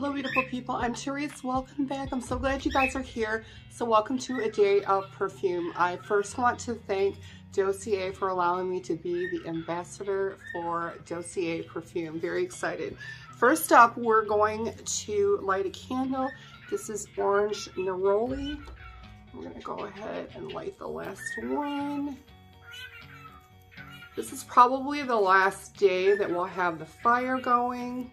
Hello beautiful people, I'm Therese. Welcome back. I'm so glad you guys are here. So welcome to A Day of Perfume. I first want to thank Dossier for allowing me to be the ambassador for Dossier Perfume. Very excited. First up, we're going to light a candle. This is Orange Neroli. I'm going to go ahead and light the last one. This is probably the last day that we'll have the fire going,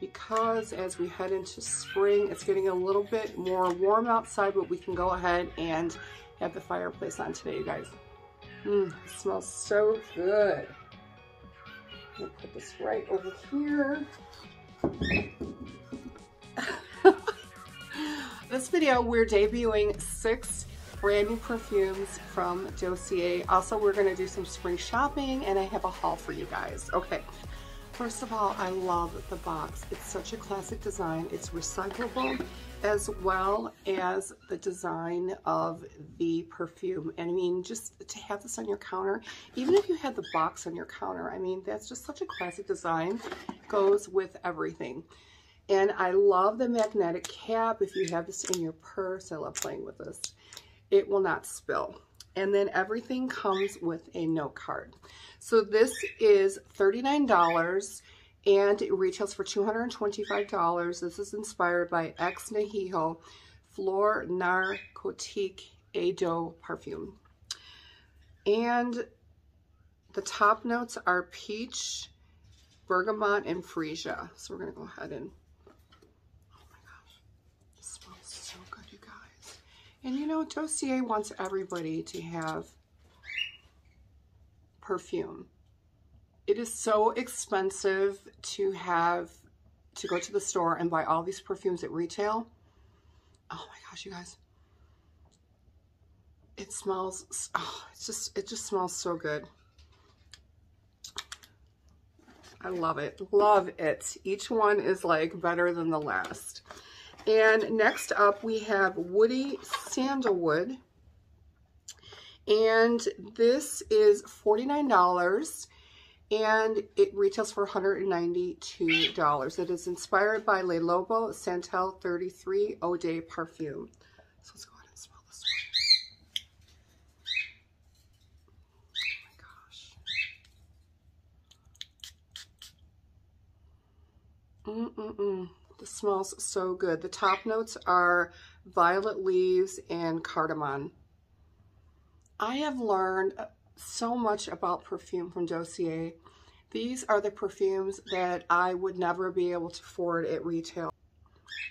because as we head into spring, it's getting a little bit more warm outside, but we can go ahead and have the fireplace on today, you guys. It smells so good. I'm gonna put this right over here. This video, we're debuting 6 brand new perfumes from Dossier. Also, we're gonna do some spring shopping, and I have a haul for you guys. Okay. First of all, I love the box. It's such a classic design. It's recyclable as well as the design of the perfume. And I mean, just to have this on your counter, even if you had the box on your counter, I mean, that's just such a classic design. Goes with everything. And I love the magnetic cap. If you have this in your purse, I love playing with this. It will not spill. And then everything comes with a note card. So this is $39 and it retails for $225. This is inspired by Ex Nihilo Fleur Narcotique Eau de Parfum. And the top notes are peach, bergamot, and freesia. So we're gonna go ahead and, oh my gosh, this smells so good, you guys. And you know, Dossier wants everybody to have perfume. It is so expensive to have to go to the store and buy all these perfumes at retail. Oh my gosh, you guys. It smells, oh, it just smells so good. I love it. Love it. Each one is like better than the last. And next up, we have Woody Sandalwood, and this is $49, and it retails for $192. It is inspired by Le Labo, Santal 33, Eau de Parfum. So let's go ahead and smell this one. Oh my gosh. This smells so good. The top notes are violet leaves and cardamom. I have learned so much about perfume from Dossier. These are the perfumes that I would never be able to afford at retail.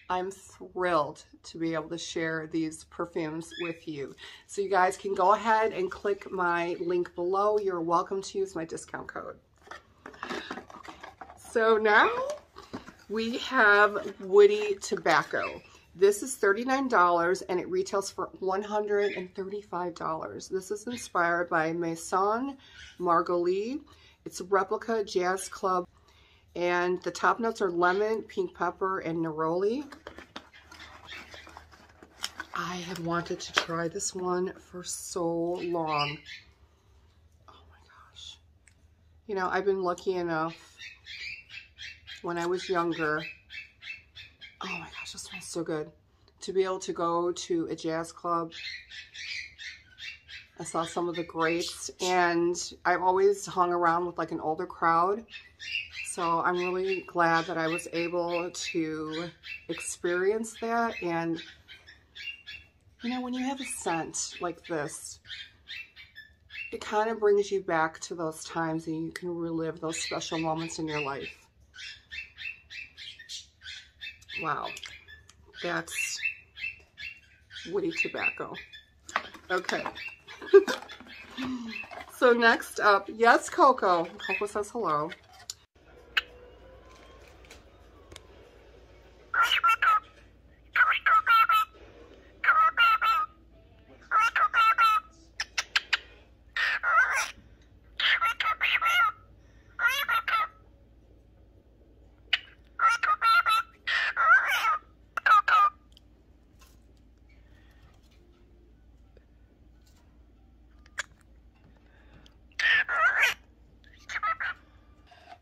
I'm thrilled to be able to share these perfumes with you. So you guys can go ahead and click my link below. You're welcome to use my discount code. Okay, so now we have Woody Tobacco. This is $39 and it retails for $135. This is inspired by Maison Margiela. It's a replica jazz club, and the top notes are lemon, pink pepper, and neroli. I have wanted to try this one for so long. Oh my gosh. You know, I've been lucky enough when I was younger, oh my gosh, this smells so good, to be able to go to a jazz club. I saw some of the greats, and I've always hung around with like an older crowd. So I'm really glad that I was able to experience that. And you know, when you have a scent like this, it kind of brings you back to those times, and you can relive those special moments in your life. Wow, that's Woody Tobacco. Okay. So next up, yes, Coco. Coco says hello.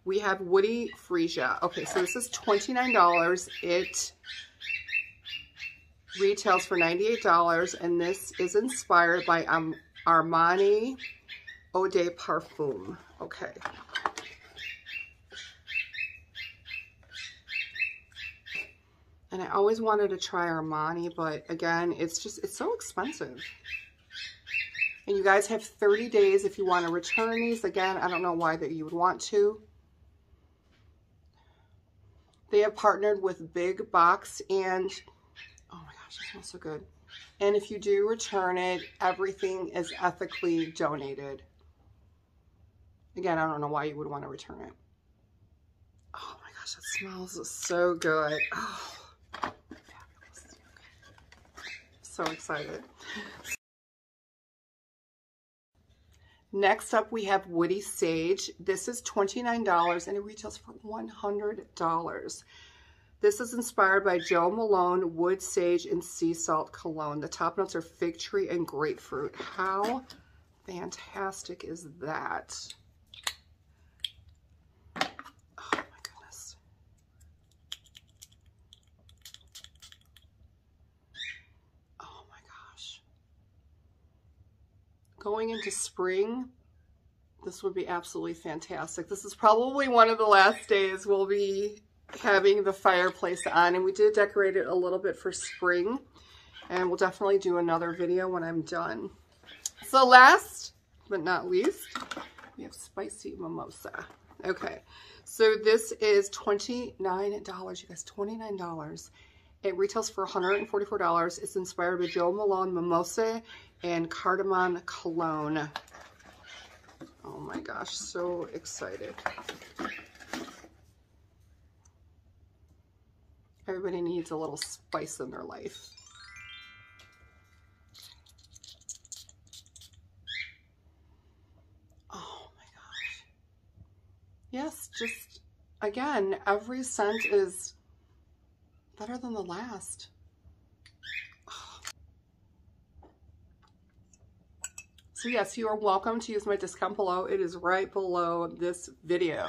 We have Woody Freesia. Okay, so this is $29. It retails for $98, and this is inspired by Armani Eau de Parfum. Okay. And I always wanted to try Armani, but again, it's so expensive. And you guys have 30 days if you want to return these. Again, I don't know why that you would want to. They have partnered with Big Box and, oh my gosh, it smells so good. And if you do return it, everything is ethically donated. Again, I don't know why you would want to return it. Oh my gosh, it smells so good. Oh, fabulous. So excited. Next up, we have Woody Sage. This is $29 and it retails for $100. This is inspired by Jo Malone, Wood Sage and Sea Salt, Cologne. The top notes are fig tree and grapefruit. How fantastic is that? Oh my goodness. Oh my gosh. Going into spring, this would be absolutely fantastic. This is probably one of the last days we'll be having the fireplace on, and we did decorate it a little bit for spring, and we'll definitely do another video when I'm done. So last but not least, we have Spicy Mimosa. Okay, so this is $29, you guys, $29. It retails for $144. It's inspired by Jo Malone Mimosa and Cardamom Cologne. Oh my gosh, so excited. Everybody needs a little spice in their life. Oh my gosh. Yes, just again, every scent is better than the last. Oh. So yes, you are welcome to use my discount below. It is right below this video.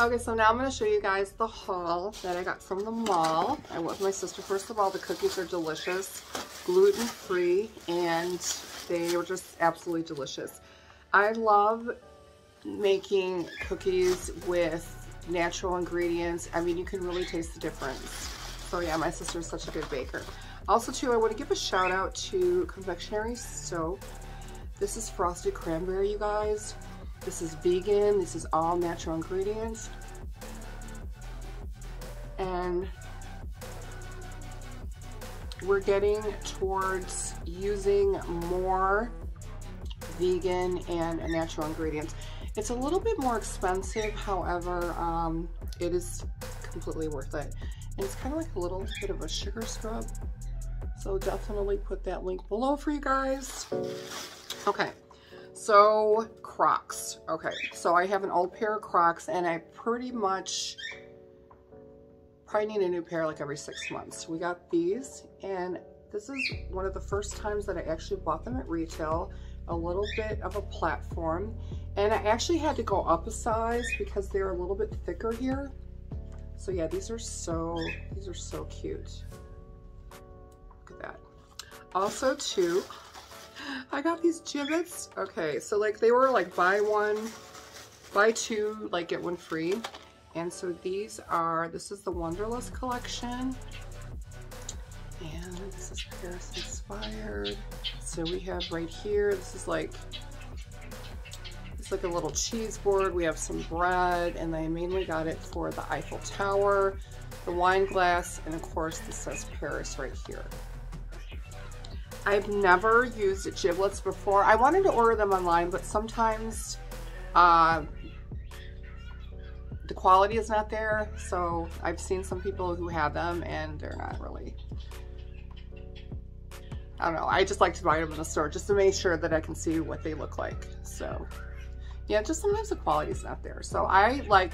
Okay, so now I'm going to show you guys the haul that I got from the mall. I went with my sister. First of all, the cookies are delicious, gluten-free, and they were just absolutely delicious. I love making cookies with natural ingredients. I mean, you can really taste the difference. So yeah, my sister is such a good baker. Also too, I want to give a shout out to Confectionery Soap. This is Frosted Cranberry, you guys. This is vegan, this is all natural ingredients. And we're getting towards using more vegan and natural ingredients. It's a little bit more expensive, however, it is completely worth it. And it's kind of like a little bit of a sugar scrub. So definitely put that link below for you guys. Okay. So Crocs. Okay, so I have an old pair of Crocs and I pretty much probably need a new pair like every 6 months. We got these, and this is one of the first times that I actually bought them at retail, a little bit of a platform. And I actually had to go up a size because they're a little bit thicker here. So yeah, these are so cute. Look at that. Also too, I got these Jibbits. Okay, so like they were like buy one, buy two, like get one free. And so these are, this is the Wanderlust collection. And this is Paris inspired. So we have right here, this is like, it's like a little cheese board. We have some bread, and I mainly got it for the Eiffel Tower, the wine glass, and of course this says Paris right here. I've never used Jiblets before. I wanted to order them online, but sometimes the quality is not there. So I've seen some people who have them and they're not really, I don't know. I just like to buy them in the store just to make sure that I can see what they look like. So yeah, just sometimes the quality is not there. So I like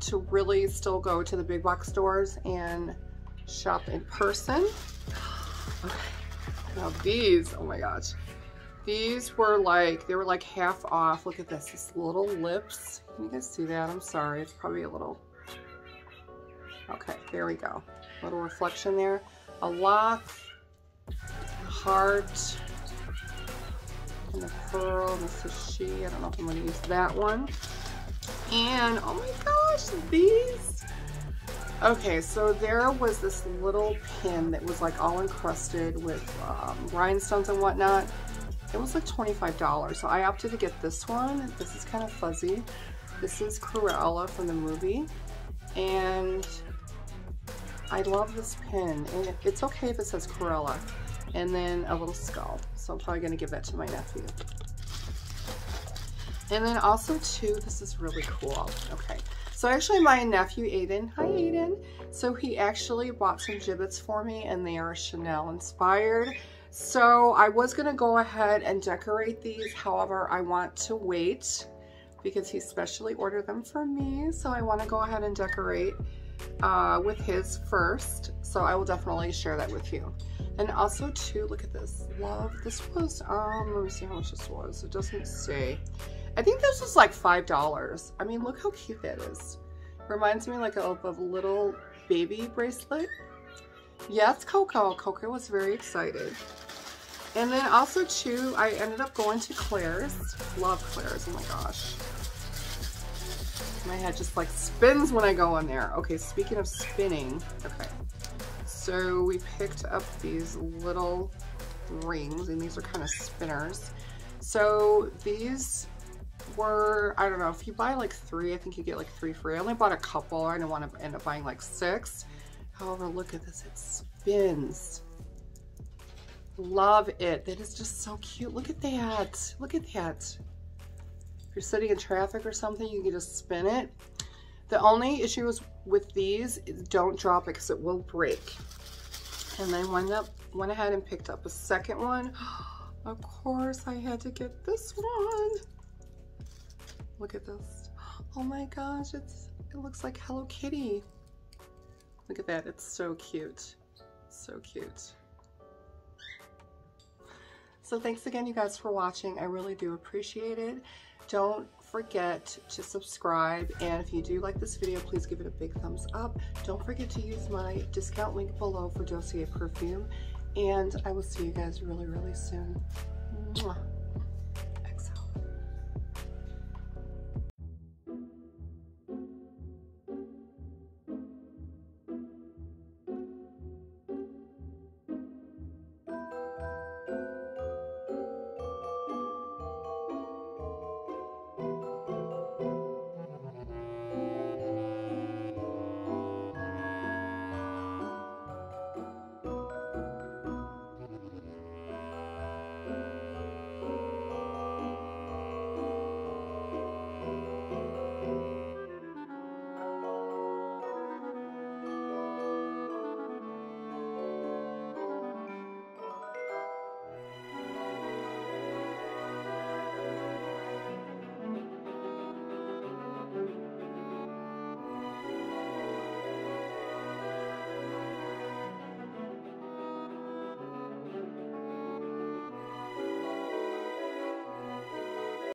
to really still go to the big box stores and shop in person. Okay. Now these, oh my gosh, these were like, they were like half off. Look at this, this little lips. Can you guys see that? I'm sorry, it's probably a little, okay, there we go. Little reflection there. A lock, a heart, and a pearl. This is she, I don't know if I'm gonna use that one. And oh my gosh, these. Okay, so there was this little pin that was like all encrusted with rhinestones and whatnot. It was like $25, so I opted to get this one. This is kind of fuzzy. This is Cruella from the movie, and I love this pin. And it's okay if it says Cruella, and then a little skull. So I'm probably gonna give that to my nephew. And then also too, this is really cool. Okay. So actually my nephew Aiden, hi Aiden, so he actually bought some Jibbits for me, and they are Chanel inspired. So I was gonna go ahead and decorate these, however I want to wait because he specially ordered them for me. So I wanna go ahead and decorate with his first. So I will definitely share that with you. And also too, look at this, love, this was, let me see how much this was, it doesn't say. I think this was like $5. I mean, look how cute that is. Reminds me like of a little baby bracelet. Yeah, it's Coco. Coco was very excited. And then also too, I ended up going to Claire's. Love Claire's, oh my gosh. My head just like spins when I go in there. Okay, speaking of spinning, okay. So we picked up these little rings, and these are kind of spinners. So these were, I don't know, if you buy like three, I think you get like three free. I only bought a couple. I didn't want to end up buying like six. However, look at this, it spins. Love it. That is just so cute. Look at that. Look at that. If you're sitting in traffic or something, you can just spin it. The only issue is with these, don't drop it because it will break. And then went ahead and picked up a second one. Of course, I had to get this one. Look at this. Oh my gosh, it looks like Hello Kitty. Look at that, it's so cute. So cute. So thanks again, you guys, for watching. I really do appreciate it. Don't forget to subscribe, and if you do like this video, please give it a big thumbs up. Don't forget to use my discount link below for Dossier perfume, and I will see you guys really soon. Mwah.